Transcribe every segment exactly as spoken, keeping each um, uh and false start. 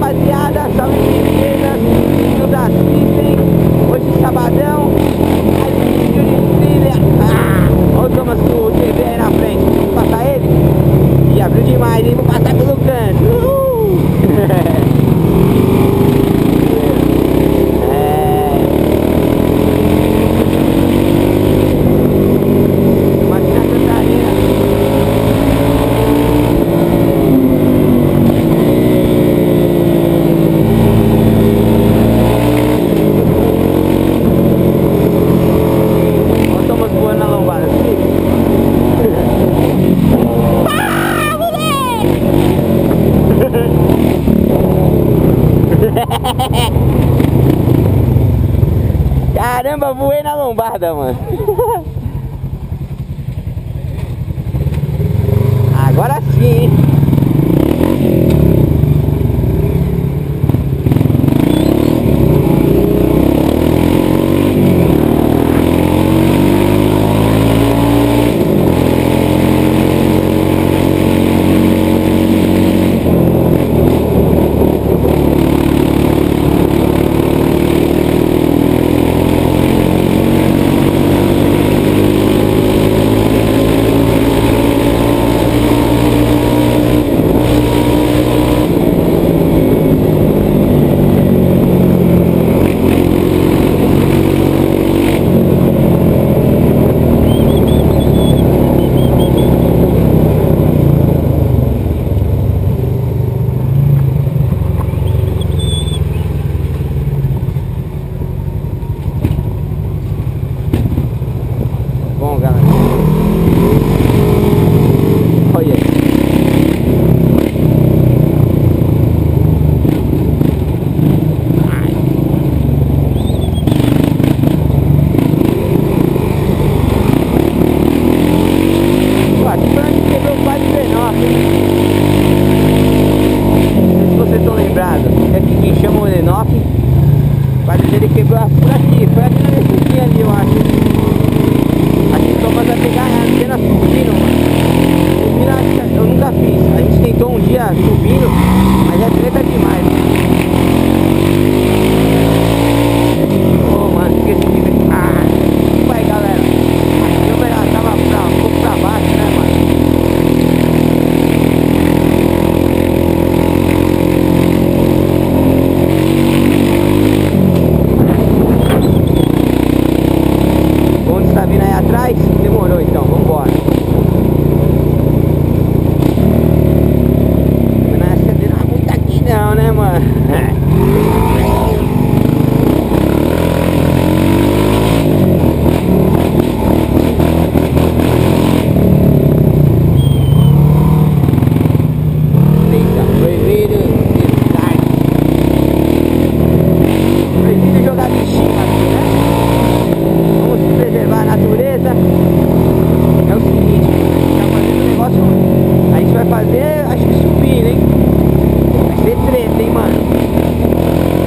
rapaziada, salve meninas, filho da Cifre, hoje sabadão, aí vídeo de thriller, ah, olha o Thomas do T V aí na frente, vamos passar ele, e abriu demais, hein, vou passar pelo canto, uhul, caramba, voei na lombarda, mano. Agora sim, hein? Fazer, acho que supino, hein? Vai ser treta, hein, mano?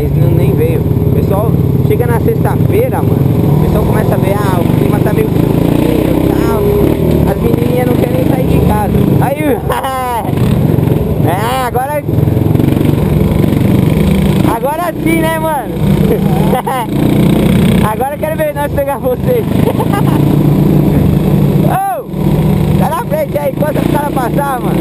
mas não, nem veio. O pessoal chega na sexta-feira, mano, o pessoal começa a ver, ah, o clima tá meio frio e tal, as menininhas não querem sair de casa. Aí, é, agora... Agora sim, né, mano? Agora eu quero ver nós pegar vocês. Oh! Tá na frente aí, enquanto os caras passar, mano.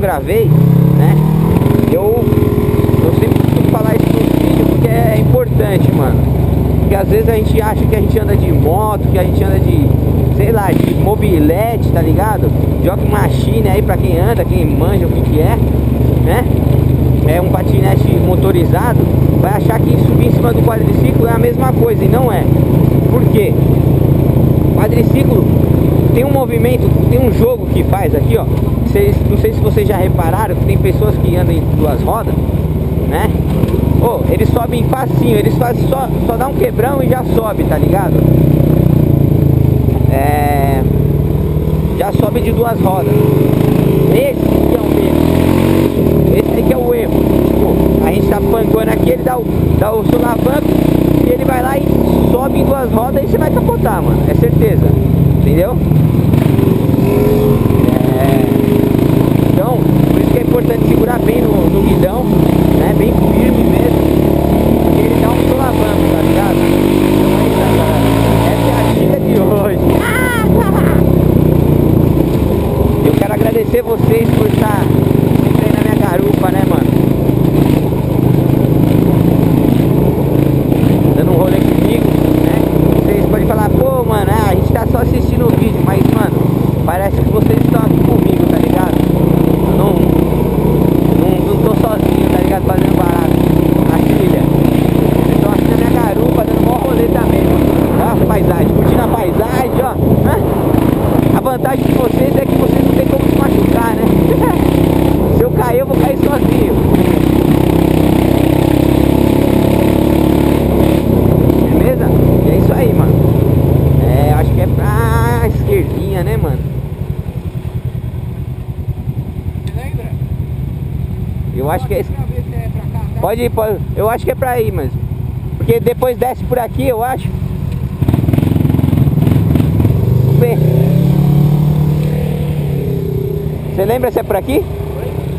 Gravei, né? Eu, eu sempre costumo falar isso no vídeo porque é importante, mano. Porque às vezes a gente acha que a gente anda de moto, que a gente anda de, sei lá, de mobilete, tá ligado? Joga uma machine aí pra quem anda, quem manja o que que é, né? É um patinete motorizado, vai achar que subir em cima do quadriciclo é a mesma coisa e não é. Por quê? O quadriciclo tem um movimento, tem um jogo que faz aqui, ó. Não sei se vocês já repararam que tem pessoas que andam em duas rodas, né? Oh, eles sobem facinho, eles fazem só, só dá um quebrão e já sobe, tá ligado? É... Já sobe de duas rodas. Esse que é o erro. Esse aí que é o erro. Tipo, a gente tá pancando aqui, ele dá o, dá o solavanco e ele vai lá e sobe em duas rodas e você vai capotar, mano. É certeza. Entendeu? É importante segurar bem no, no guidão, né? Bem firme mesmo, porque ele dá um solavanco, tá ligado? Então é isso aí, galera. Essa é a dica de hoje. Eu quero agradecer agradecer vocês por estar sempre na minha garupa, né, mano? Dando um rolê comigo, né? Vocês podem falar, pô, mano, a gente tá só assistindo o vídeo, mas, mano, parece que vocês estão aqui comigo, tá ligado? Eu não, não, não tô sozinho, tá ligado? Fazendo barato. A trilha. Vocês estão aqui na minha garupa, dando um bom rolê também, mano. Olha a paisagem, curtindo a paisagem, ó. Hã? A vantagem de vocês é que vocês não tem como se machucar, né? Se eu cair, eu vou cair sozinho. Beleza? E é isso aí, mano. É, acho que é pra esquerdinha, né, mano? Você lembra? Eu acho que é... Pode ir, pode... Eu acho que é pra ir, mas... Porque depois desce por aqui, eu acho. Vamos ver. Você lembra se é por aqui? Oi?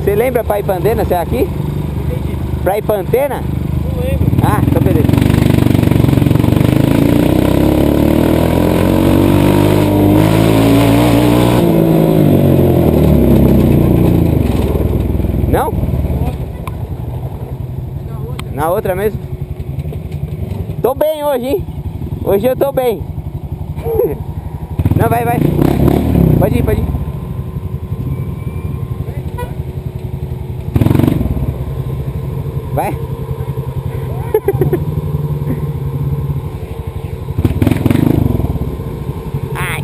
Você lembra pra Ipantena, se é aqui? Entendi. Pra Ipantena? Não lembro. Ah, então beleza. Não? Na outra. Na outra mesmo? Tô bem hoje, hein? Hoje eu tô bem. Não, vai, vai. Pode ir, pode ir. Vai? Ai.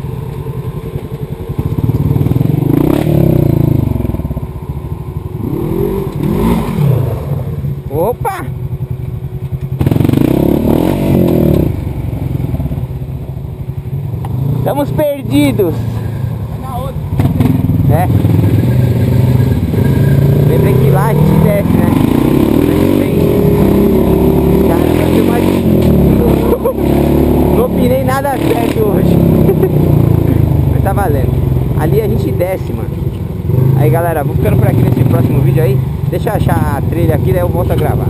Opa! Estamos perdidos. Na outra. É. Lembrei que lá a gente desce, né? Não opinei nada certo hoje. Mas tá valendo. Ali a gente desce, mano. Aí galera, vou ficando por aqui nesse próximo vídeo aí. Deixa eu achar a trilha aqui, daí eu volto a gravar.